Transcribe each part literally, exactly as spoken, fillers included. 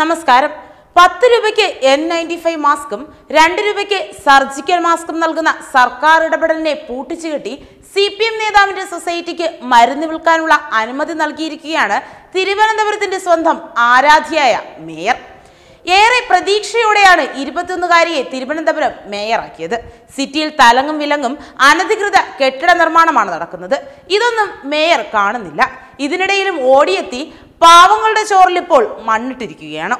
നമസ്കാരം. പത്ത് രൂപയ്ക്ക് എൻ നയൻറ്റി ഫൈവ് മാസ്കും രണ്ട് രൂപയ്ക്ക് സർജിക്കൽ മാസ്കും നൽകുന്ന സർക്കാർ ഇടപെടലിനെ പൂട്ടിച്ചുകെട്ടി സി പി എം നേതാവിന്റെ സൊസൈറ്റിക്ക് മരുന്ന് വിൽക്കാനുള്ള അനുമതി നൽകിയിരിക്കുകയാണ് തിരുവനന്തപുരത്തിന്റെ സ്വന്തം ആരാധ്യയായ മേയർ. ഏറെ പ്രതീക്ഷയോടെയാണ് ഇരുപത്തിയൊന്നുകാരിയെ തിരുവനന്തപുരം മേയറാക്കിയത്. സിറ്റിയിൽ തലങ്ങും വിലങ്ങും അനധികൃത കെട്ടിട നിർമ്മാണമാണ് നടക്കുന്നത്. ഇതൊന്നും മേയർ കാണുന്നില്ല. ഇതിനിടയിലും ഓടിയെത്തി പാവങ്ങളുടെ ചോറിലിപ്പോൾ മണ്ണിട്ടിരിക്കുകയാണ്.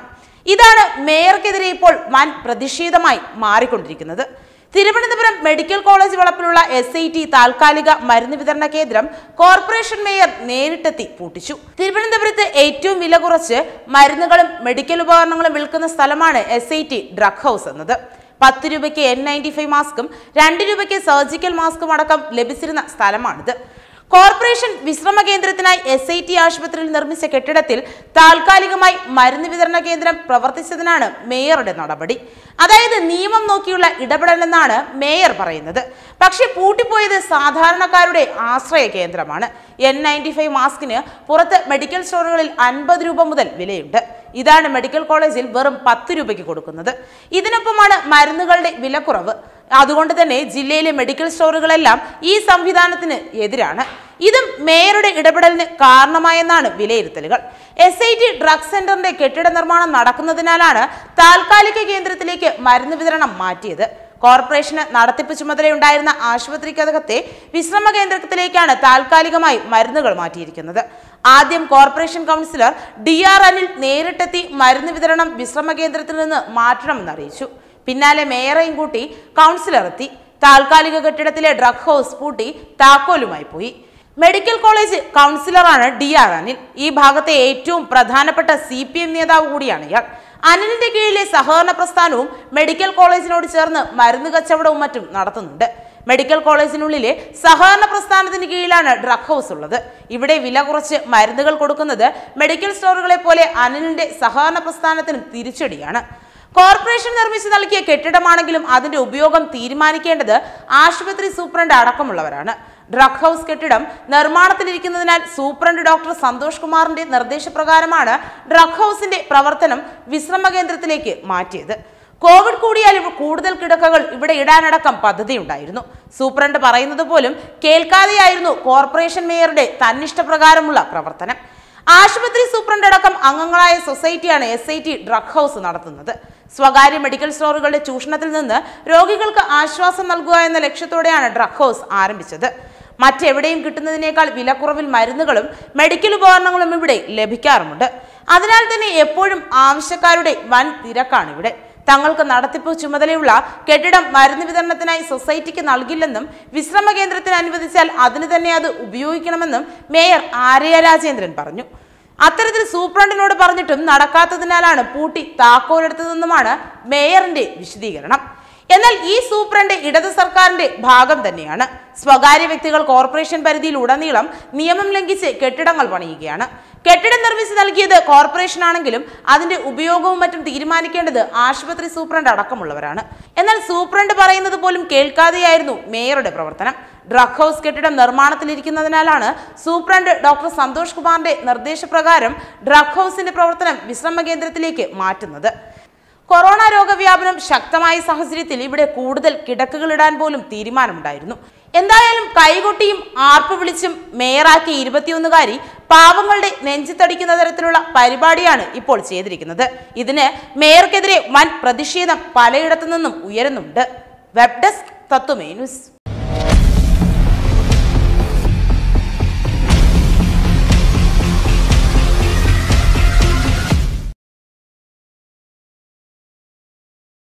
ഇതാണ് മേയർക്കെതിരെ ഇപ്പോൾ വൻ പ്രതിഷേധമായി മാറിക്കൊണ്ടിരിക്കുന്നത്. തിരുവനന്തപുരം മെഡിക്കൽ കോളേജ് വളപ്പിലുള്ള എസ് ഐ ടി താൽക്കാലിക മരുന്ന് വിതരണ കേന്ദ്രം കോർപ്പറേഷൻ മേയർ നേരിട്ടെത്തി പൂട്ടിച്ചു. തിരുവനന്തപുരത്ത് ഏറ്റവും വില കുറച്ച് മരുന്നുകളും മെഡിക്കൽ ഉപകരണങ്ങളും വിൽക്കുന്ന സ്ഥലമാണ് S I T drug house എന്നത്. പത്ത് രൂപയ്ക്ക് എൻ നയൻറ്റി ഫൈവ് മാസ്കും രണ്ട് രൂപയ്ക്ക് സർജിക്കൽ മാസ്കും അടക്കം ലഭിച്ചിരുന്ന സ്ഥലമാണിത്. കോർപ്പറേഷൻ വിശ്രമ കേന്ദ്രത്തിനായി എസ് ഐ ടി ആശുപത്രിയിൽ നിർമ്മിച്ച കെട്ടിടത്തിൽ താൽക്കാലികമായി മരുന്ന് വിതരണ കേന്ദ്രം പ്രവർത്തിച്ചതിനാണ് മേയറുടെ നടപടി. അതായത് നിയമം നോക്കിയുള്ള ഇടപെടലെന്നാണ് മേയർ പറയുന്നത്. പക്ഷേ പൂട്ടിപ്പോയത് സാധാരണക്കാരുടെ ആശ്രയ കേന്ദ്രമാണ്. എൻ നയൻറ്റി ഫൈവ് മാസ്കിന് പുറത്ത് മെഡിക്കൽ സ്റ്റോറുകളിൽ അൻപത് രൂപ മുതൽ വിലയുണ്ട്. ഇതാണ് മെഡിക്കൽ കോളേജിൽ വെറും പത്ത് രൂപയ്ക്ക് കൊടുക്കുന്നത്. ഇതിനൊപ്പമാണ് മരുന്നുകളുടെ വിലക്കുറവ്. അതുകൊണ്ട് തന്നെ ജില്ലയിലെ മെഡിക്കൽ സ്റ്റോറുകളെല്ലാം ഈ സംവിധാനത്തിന് എതിരാണ്. ഇതും മേയറുടെ ഇടപെടലിന് കാരണമായെന്നാണ് വിലയിരുത്തലുകൾ. എസ് ഐ ടി ഡ്രഗ് സെന്ററിന്റെ കെട്ടിട നിർമ്മാണം നടക്കുന്നതിനാലാണ് താൽക്കാലിക കേന്ദ്രത്തിലേക്ക് മരുന്ന് വിതരണം മാറ്റിയത്. കോർപ്പറേഷന് നടത്തിപ്പ് ചുമതലയുണ്ടായിരുന്ന ആശുപത്രിക്കകത്തെ വിശ്രമ കേന്ദ്രത്തിലേക്കാണ് താൽക്കാലികമായി മരുന്നുകൾ മാറ്റിയിരിക്കുന്നത്. ആദ്യം corporation councillor D R Anil നേരിട്ടെത്തി മരുന്ന് വിതരണം വിശ്രമ കേന്ദ്രത്തിൽ നിന്ന് മാറ്റണമെന്ന് അറിയിച്ചു. പിന്നാലെ മേയറേയും കൂട്ടി കൗൺസിലർ എത്തി. താൽക്കാലിക കെട്ടിടത്തിലെ ഡ്രഗ് ഹൗസ് പൂട്ടി താക്കോലുമായി പോയി. മെഡിക്കൽ കോളേജ് കൗൺസിലറാണ് ഡി ആർ അനിൽ. ഈ ഭാഗത്തെ ഏറ്റവും പ്രധാനപ്പെട്ട സി പി എം നേതാവ് കൂടിയാണ് ഇയാൾ. അനിലിന്റെ കീഴിലെ സഹകരണ പ്രസ്ഥാനവും മെഡിക്കൽ കോളേജിനോട് ചേർന്ന് മരുന്ന് കച്ചവടവും മറ്റും നടത്തുന്നുണ്ട്. മെഡിക്കൽ കോളേജിനുള്ളിലെ സഹകരണ പ്രസ്ഥാനത്തിന് കീഴിലാണ് ഡ്രഗ് ഹൗസ് ഉള്ളത്. ഇവിടെ വില കുറച്ച് മരുന്നുകൾ കൊടുക്കുന്നത് മെഡിക്കൽ സ്റ്റോറുകളെ പോലെ അനിലിന്റെ സഹകരണ പ്രസ്ഥാനത്തിന് തിരിച്ചടിയാണ്. കോർപ്പറേഷൻ നിർമ്മിച്ചു നൽകിയ കെട്ടിടമാണെങ്കിലും അതിന്റെ ഉപയോഗം തീരുമാനിക്കേണ്ടത് ആശുപത്രി സൂപ്രണ്ട് അടക്കമുള്ളവരാണ്. ഡ്രഗ് ഹൗസ് കെട്ടിടം നിർമ്മാണത്തിലിരിക്കുന്നതിനാൽ സൂപ്രണ്ട് ഡോക്ടർ സന്തോഷ് കുമാറിന്റെ നിർദ്ദേശപ്രകാരമാണ് ഡ്രഗ് ഹൗസിന്റെ പ്രവർത്തനം വിശ്രമ കേന്ദ്രത്തിലേക്ക് മാറ്റിയത്. കോവിഡ് കൂടിയാൽ കൂടുതൽ കിടക്കകൾ ഇവിടെ ഇടാനടക്കം പദ്ധതിയുണ്ടായിരുന്നു. സൂപ്രണ്ട് പറയുന്നത് പോലും കേൾക്കാതെയായിരുന്നു കോർപ്പറേഷൻ മേയറുടെ തന്നിഷ്ടപ്രകാരമുള്ള പ്രവർത്തനം. ആശുപത്രി സൂപ്രണ്ട് അടക്കം അംഗങ്ങളായ സൊസൈറ്റിയാണ് S I T drug house നടത്തുന്നത്. സ്വകാര്യ മെഡിക്കൽ സ്റ്റോറുകളുടെ ചൂഷണത്തിൽ നിന്ന് രോഗികൾക്ക് ആശ്വാസം നൽകുക എന്ന ലക്ഷ്യത്തോടെയാണ് ഡ്രഗ് ഹൗസ് ആരംഭിച്ചത്. മറ്റെവിടെയും കിട്ടുന്നതിനേക്കാൾ വിലക്കുറവിൽ മരുന്നുകളും മെഡിക്കൽ ഉപകരണങ്ങളും ഇവിടെ ലഭിക്കാറുമുണ്ട്. അതിനാൽ തന്നെ എപ്പോഴും ആവശ്യക്കാരുടെ വൻ തിരക്കാണിവിടെ. തങ്ങൾക്ക് നടത്തിപ്പ് ചുമതലയുള്ള കെട്ടിടം മരുന്ന് വിതരണത്തിനായി സൊസൈറ്റിക്ക് നൽകില്ലെന്നും വിശ്രമ കേന്ദ്രത്തിന് അനുവദിച്ചാൽ അതിന് തന്നെ അത് ഉപയോഗിക്കണമെന്നും മേയർ ആര്യ രാജേന്ദ്രൻ പറഞ്ഞു. അത്തരത്തിൽ സൂപ്രണ്ടിനോട് പറഞ്ഞിട്ടും നടക്കാത്തതിനാലാണ് പൂട്ടി താക്കോലെടുത്തതെന്നുമാണ് മേയറിന്റെ വിശദീകരണം. എന്നാൽ ഈ സൂപ്രണ്ട് ഇടത് സർക്കാരിന്റെ ഭാഗം തന്നെയാണ്. സ്വകാര്യ വ്യക്തികൾ കോർപ്പറേഷൻ പരിധിയിൽ ഉടനീളം നിയമം ലംഘിച്ച് കെട്ടിടങ്ങൾ പണിയുകയാണ്. കെട്ടിടം നിർമ്മിച്ച് നൽകിയത് കോർപ്പറേഷനാണെങ്കിലും അതിന്റെ ഉപയോഗവും മറ്റും തീരുമാനിക്കേണ്ടത് ആശുപത്രി സൂപ്രണ്ട് അടക്കമുള്ളവരാണ്. എന്നാൽ സൂപ്രണ്ട് പറയുന്നത് പോലും കേൾക്കാതെയായിരുന്നു മേയറുടെ പ്രവർത്തനം. ഡ്രഗ് ഹൗസ് കെട്ടിടം നിർമ്മാണത്തിലിരിക്കുന്നതിനാലാണ് സൂപ്രണ്ട് ഡോക്ടർ സന്തോഷ് കുമാറിന്റെ നിർദ്ദേശപ്രകാരം ഡ്രഗ് ഹൗസിന്റെ പ്രവർത്തനം വിശ്രമ കേന്ദ്രത്തിലേക്ക് മാറ്റുന്നത്. കൊറോണ രോഗവ്യാപനം ശക്തമായ സാഹചര്യത്തിൽ ഇവിടെ കൂടുതൽ കിടക്കുകളിടാൻ പോലും തീരുമാനമുണ്ടായിരുന്നു. എന്തായാലും കൈകൊട്ടിയും ആർപ്പ് വിളിച്ചും മേയറാക്കിയ ഇരുപത്തിയൊന്നുകാരി പാവങ്ങളുടെ നെഞ്ചിത്തടിക്കുന്ന തരത്തിലുള്ള പരിപാടിയാണ് ഇപ്പോൾ ചെയ്തിരിക്കുന്നത്. ഇതിന് മേയർക്കെതിരെ വൻ പ്രതിഷേധം പലയിടത്തു നിന്നും ഉയരുന്നുണ്ട്. വെബ് ഡെസ്ക് തത്തുമേ ന്യൂസ്.